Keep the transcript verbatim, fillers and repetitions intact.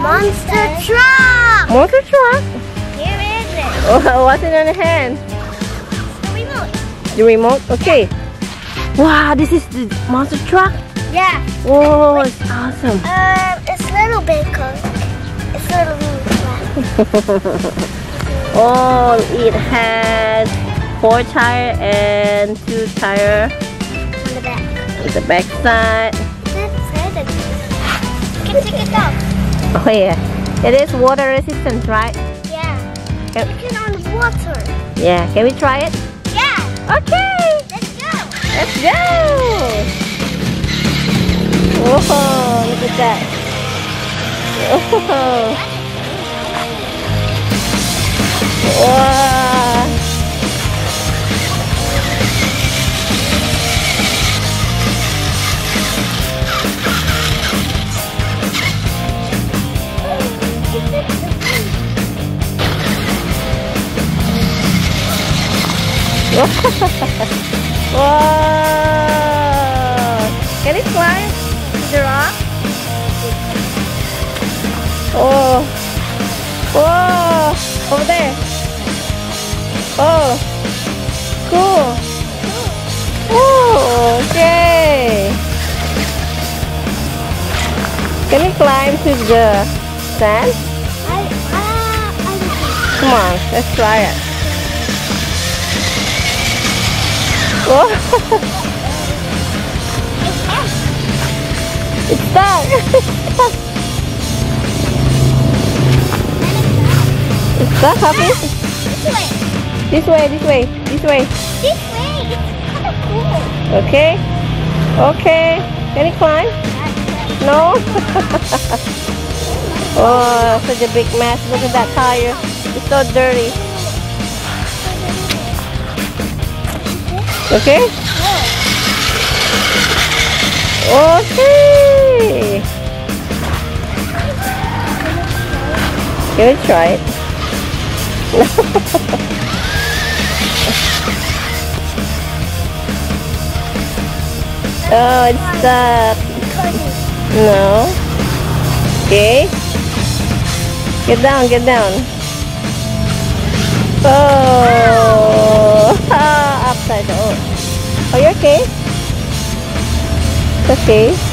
Monster truck! Monster truck? Here it is. Oh, what's in your hand? The remote. The remote? Okay. Yeah. Wow, this is the monster truck? Yeah. Whoa, it's awesome. Um, it's a little bit cold. It's a little bit flat. Oh, it has four tire and two tire. On the back. On the back side. You can take it off. Oh yeah. It is water resistant, right? Yeah. Can it on water. Yeah. Can we try it? Yeah. Okay. Let's go. Let's go. Whoa, look at that. Whoa. Wow. Wow. Can it fly? Oh, oh, over there. Oh, cool. Oh, okay. Can you climb to the sand? I, uh, I Come on, let's try it. Oh. It's stuck. It's stuck. That's happy. Ah, this way. This way, this way, this way. This way, it's kind of cool. Okay, okay. Can you climb? No? Oh, such a big mess. Look at that tire. It's so dirty. Okay? Okay. Can we try it? Oh, it's stuck. No. Okay. Get down, get down. Oh, upside down. Oh, are you okay? It's okay.